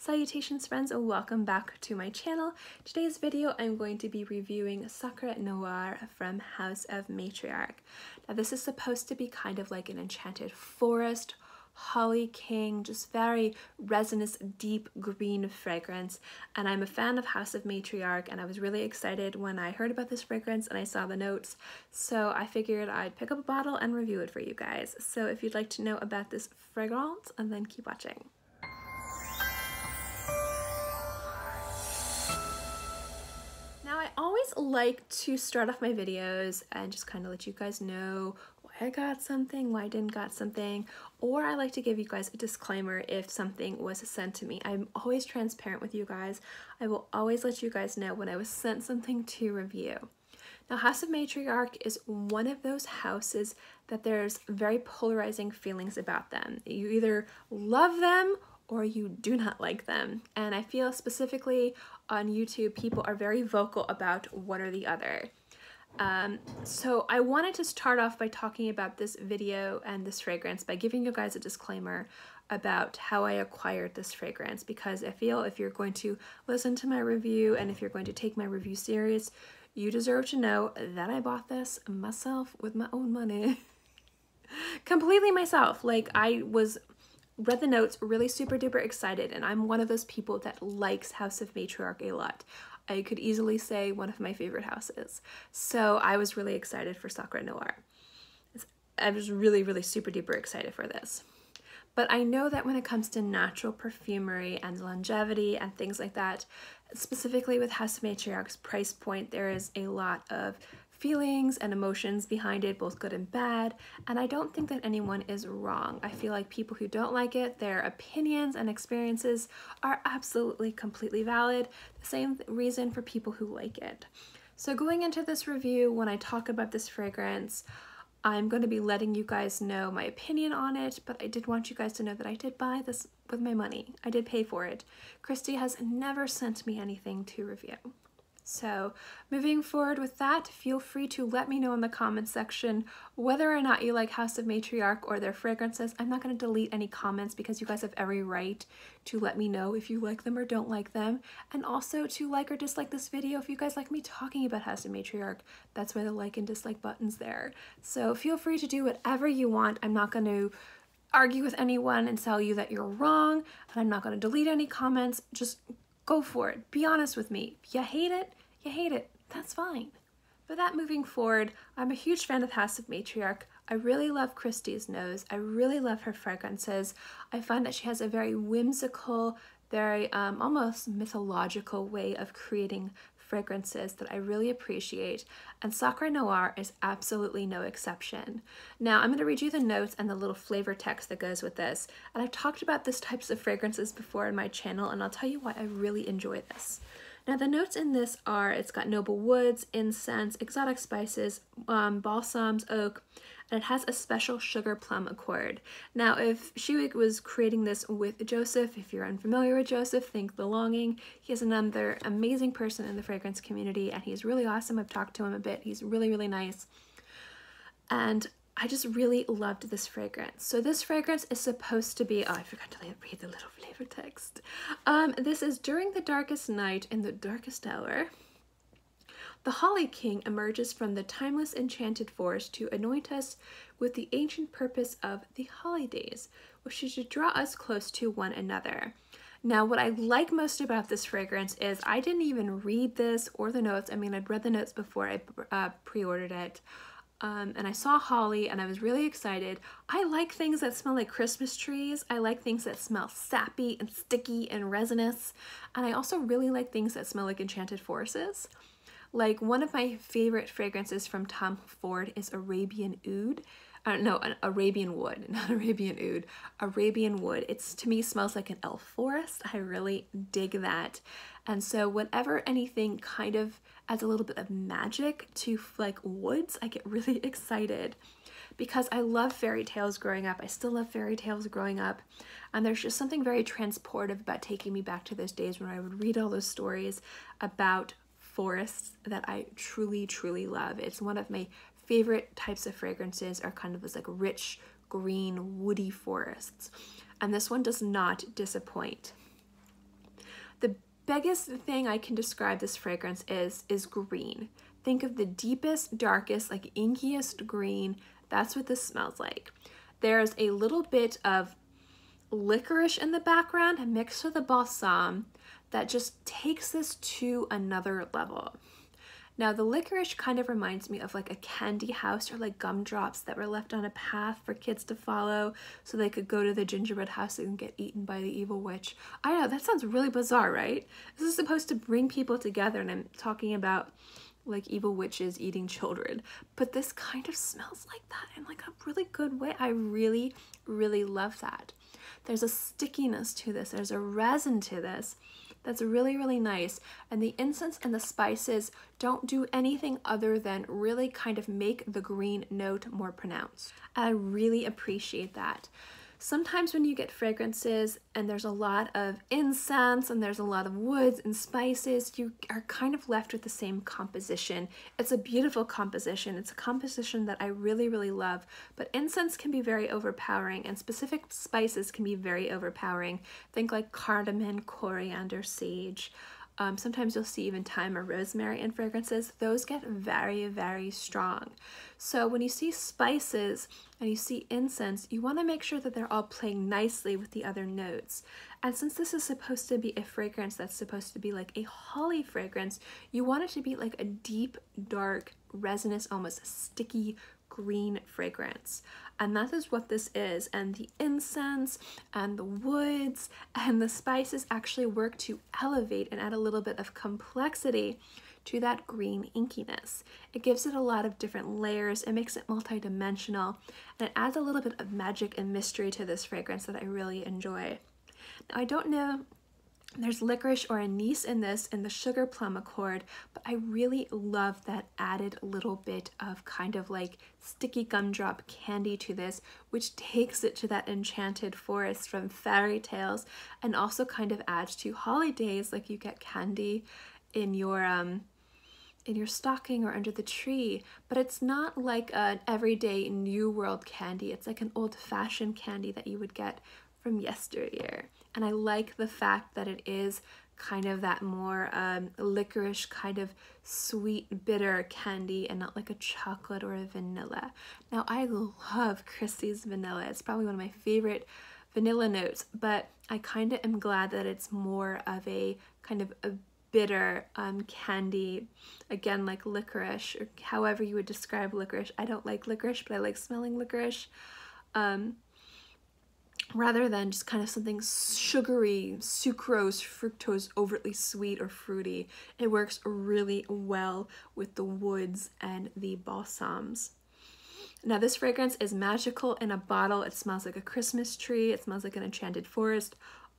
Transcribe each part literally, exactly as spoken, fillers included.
Salutations friends, welcome back to my channel. Today's video I'm going to be reviewing Sacre Noir from House of Matriarch. Now this is supposed to be kind of like an enchanted forest, holly king, just very resinous, deep green fragrance, and I'm a fan of House of Matriarch and I was really excited when I heard about this fragrance and I saw the notes, so I figured I'd pick up a bottle and review it for you guys. So if you'd like to know about this fragrance, and then keep watching. Now I always like to start off my videos and just kind of let you guys know I got something, why I didn't got something, or I like to give you guys a disclaimer if something was sent to me. I'm always transparent with you guys. I will always let you guys know when I was sent something to review. Now House of Matriarch is one of those houses that there's very polarizing feelings about them. You either love them or you do not like them. And I feel specifically on YouTube, people are very vocal about one or the other. Um, so I wanted to start off by talking about this video and this fragrance by giving you guys a disclaimer about how I acquired this fragrance, because I feel if you're going to listen to my review and if you're going to take my review serious, you deserve to know that I bought this myself with my own money. Completely myself. Like I was read the notes, really super duper excited, and I'm one of those people that likes House of Matriarch a lot. I could easily say one of my favorite houses. So I was really excited for Sacre Noir. I was really, really super duper excited for this. But I know that when it comes to natural perfumery and longevity and things like that, specifically with House of Matriarch's price point, there is a lot of feelings and emotions behind it, both good and bad, and I don't think that anyone is wrong. I feel like people who don't like it, their opinions and experiences are absolutely completely valid, the same reason for people who like it. So going into this review, when I talk about this fragrance, I'm going to be letting you guys know my opinion on it, but I did want you guys to know that I did buy this with my money. I did pay for it. Christi has never sent me anything to review. So moving forward with that, feel free to let me know in the comments section whether or not you like House of Matriarch or their fragrances. I'm not going to delete any comments because you guys have every right to let me know if you like them or don't like them, and also to like or dislike this video if you guys like me talking about House of Matriarch. That's why the like and dislike button's there. So feel free to do whatever you want. I'm not going to argue with anyone and tell you that you're wrong, and I'm not going to delete any comments. Just go for it. Be honest with me. If you hate it, you hate it, that's fine. But that moving forward, I'm a huge fan of House of Matriarch. I really love Christi's nose. I really love her fragrances. I find that she has a very whimsical, very um, almost mythological way of creating fragrances that I really appreciate, and Sacre Noir is absolutely no exception. Now I'm going to read you the notes and the little flavor text that goes with this, and I've talked about this types of fragrances before in my channel, and I'll tell you why I really enjoy this. Now the notes in this are, it's got noble woods, incense, exotic spices, um, balsams, oak, and it has a special sugar plum accord. Now if she was creating this with Joseph, if you're unfamiliar with Joseph, think The Longing. He is another amazing person in the fragrance community and he's really awesome. I've talked to him a bit. He's really, really nice. And I just really loved this fragrance. So this fragrance is supposed to be, oh, I forgot to read the little flavor text. Um, this is during the darkest night, in the darkest hour, the Holly King emerges from the timeless enchanted forest to anoint us with the ancient purpose of the holidays, which is to draw us close to one another. Now, what I like most about this fragrance is I didn't even read this or the notes. I mean, I'd read the notes before I uh, pre-ordered it. Um, and I saw holly and I was really excited. I like things that smell like Christmas trees. I like things that smell sappy and sticky and resinous. And I also really like things that smell like enchanted forests. Like one of my favorite fragrances from Tom Ford is Arabian Oud. Uh, no, an Arabian Wood, not Arabian Oud. Arabian Wood. It's, to me, smells like an elf forest. I really dig that. And so whenever anything kind of adds a little bit of magic to like woods, I get really excited because I love fairy tales growing up. I still love fairy tales growing up. And there's just something very transportive about taking me back to those days when I would read all those stories about forests that I truly, truly love. It's one of my favorite types of fragrances, are kind of this like rich, green, woody forests. And this one does not disappoint. The biggest thing I can describe this fragrance is, is green. Think of the deepest, darkest, like inkiest green. That's what this smells like. There's a little bit of licorice in the background mixed with the balsam that just takes this to another level. Now the licorice kind of reminds me of like a candy house, or like gumdrops that were left on a path for kids to follow so they could go to the gingerbread house and get eaten by the evil witch. I know, that sounds really bizarre, right? This is supposed to bring people together, and I'm talking about like evil witches eating children. But this kind of smells like that in like a really good way. I really, really love that. There's a stickiness to this. There's a resin to this. That's really, really nice. And the incense and the spices don't do anything other than really kind of make the green note more pronounced. I really appreciate that. Sometimes when you get fragrances and there's a lot of incense and there's a lot of woods and spices, you are kind of left with the same composition. It's a beautiful composition. It's a composition that I really, really love, but incense can be very overpowering and specific spices can be very overpowering. Think like cardamom, coriander, sage. Um, sometimes you'll see even thyme or rosemary in fragrances. Those get very, very strong. So when you see spices and you see incense, you want to make sure that they're all playing nicely with the other notes. And since this is supposed to be a fragrance that's supposed to be like a holly fragrance, you want it to be like a deep, dark, resinous, almost sticky green fragrance. And that is what this is. And the incense and the woods and the spices actually work to elevate and add a little bit of complexity to that green inkiness. It gives it a lot of different layers. It makes it multidimensional, and it adds a little bit of magic and mystery to this fragrance that I really enjoy. Now, I don't know, there's licorice or anise in this in the Sugar Plum Accord, but I really love that added little bit of kind of like sticky gumdrop candy to this, which takes it to that enchanted forest from fairy tales, and also kind of adds to holidays. Like you get candy in your um in your stocking or under the tree, but it's not like an everyday New World candy. It's like an old-fashioned candy that you would get from yesteryear. And I like the fact that it is kind of that more um, licorice, kind of sweet, bitter candy, and not like a chocolate or a vanilla. Now, I love Christi's vanilla. It's probably one of my favorite vanilla notes, but I kind of am glad that it's more of a kind of a bitter um, candy, again, like licorice, or however you would describe licorice. I don't like licorice, but I like smelling licorice. Um, rather than just kind of something sugary, sucrose, fructose, overtly sweet or fruity. It works really well with the woods and the balsams. Now this fragrance is magical in a bottle. It smells like a Christmas tree. It smells like an enchanted forest.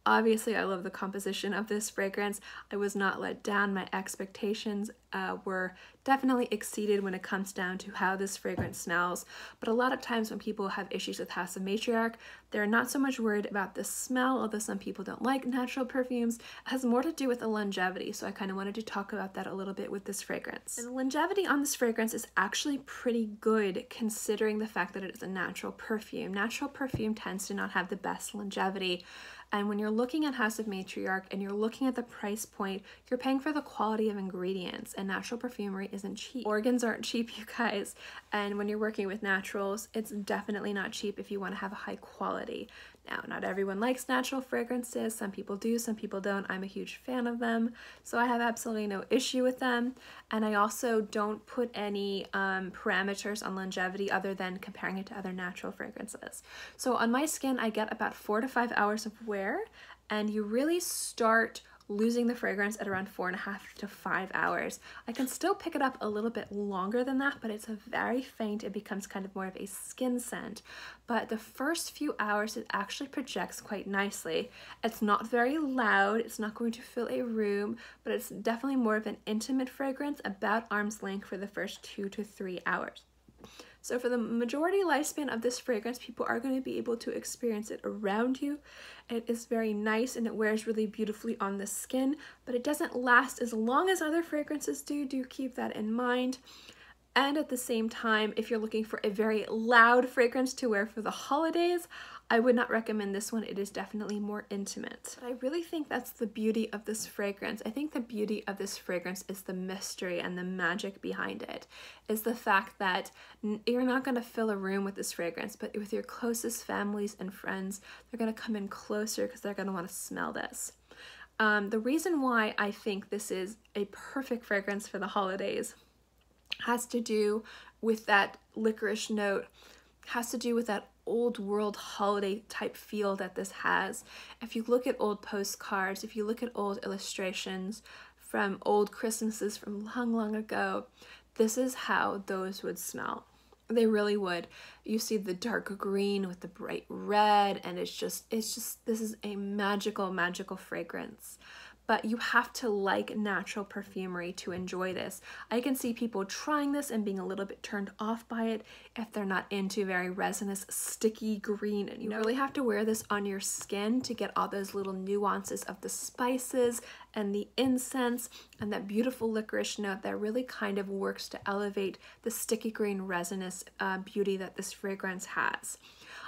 Obviously, I love the composition of this fragrance. I was not let down. My expectations uh, were definitely exceeded when it comes down to how this fragrance smells. But a lot of times when people have issues with House of Matriarch, they're not so much worried about the smell, although some people don't like natural perfumes. It has more to do with the longevity, so I kind of wanted to talk about that a little bit with this fragrance. And the longevity on this fragrance is actually pretty good, considering the fact that it is a natural perfume. Natural perfume tends to not have the best longevity. And when you're looking at House of Matriarch and you're looking at the price point, you're paying for the quality of ingredients, and natural perfumery isn't cheap. Organs aren't cheap, you guys. And when you're working with naturals, it's definitely not cheap if you want to have a high quality. Now, not everyone likes natural fragrances. Some people do, some people don't. I'm a huge fan of them, so I have absolutely no issue with them. And I also don't put any um, parameters on longevity other than comparing it to other natural fragrances. So on my skin, I get about four to five hours of wear, and you really start losing the fragrance at around four and a half to five hours. I can still pick it up a little bit longer than that, but it's a very faint, it becomes kind of more of a skin scent. But the first few hours, it actually projects quite nicely. It's not very loud, it's not going to fill a room, but it's definitely more of an intimate fragrance, about arm's length for the first two to three hours. So for the majority lifespan of this fragrance, people are going to be able to experience it around you. It is very nice and it wears really beautifully on the skin, but it doesn't last as long as other fragrances do. Do keep that in mind. And at the same time, if you're looking for a very loud fragrance to wear for the holidays, I would not recommend this one. It is definitely more intimate. But I really think that's the beauty of this fragrance. I think the beauty of this fragrance is the mystery and the magic behind it. Is the fact that you're not going to fill a room with this fragrance, but with your closest families and friends, they're going to come in closer because they're going to want to smell this. Um, the reason why I think this is a perfect fragrance for the holidays has to do with that licorice note, has to do with that old world holiday type feel that this has. If you look at old postcards, if you look at old illustrations from old Christmases from long, long ago, this is how those would smell. They really would. You see the dark green with the bright red, and it's just, it's just, this is a magical, magical fragrance. But you have to like natural perfumery to enjoy this. I can see people trying this and being a little bit turned off by it if they're not into very resinous, sticky green. And you really have to wear this on your skin to get all those little nuances of the spices and the incense and that beautiful licorice note that really kind of works to elevate the sticky green resinous uh, beauty that this fragrance has.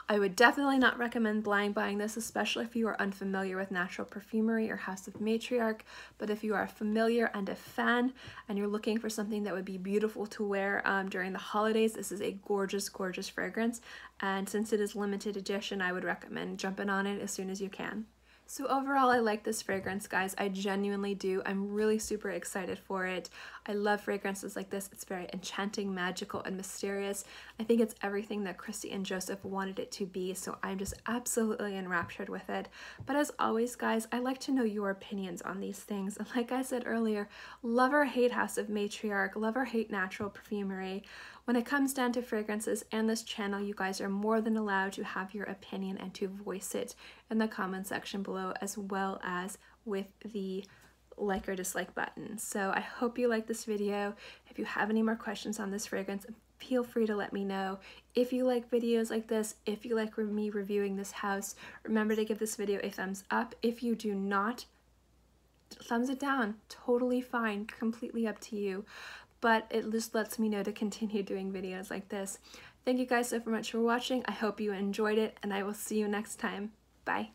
I would definitely not recommend blind buying this, especially if you are unfamiliar with natural perfumery or House of Matriarch, but if you are familiar and a fan and you're looking for something that would be beautiful to wear um, during the holidays, this is a gorgeous, gorgeous fragrance. And since it is limited edition, I would recommend jumping on it as soon as you can. So overall, I like this fragrance, guys. I genuinely do. I'm really super excited for it. I love fragrances like this. It's very enchanting, magical, and mysterious. I think it's everything that Christi and Joseph wanted it to be, so I'm just absolutely enraptured with it. But as always, guys, I like to know your opinions on these things. And like I said earlier, love or hate House of Matriarch, love or hate natural perfumery. When it comes down to fragrances and this channel, you guys are more than allowed to have your opinion and to voice it in the comment section below, as well as with the like or dislike button. So I hope you like this video. If you have any more questions on this fragrance, feel free to let me know. If you like videos like this, if you like me reviewing this house, remember to give this video a thumbs up. If you do not, thumbs it down. Totally fine, completely up to you. But it just lets me know to continue doing videos like this. Thank you guys so much for watching. I hope you enjoyed it, and I will see you next time. Bye.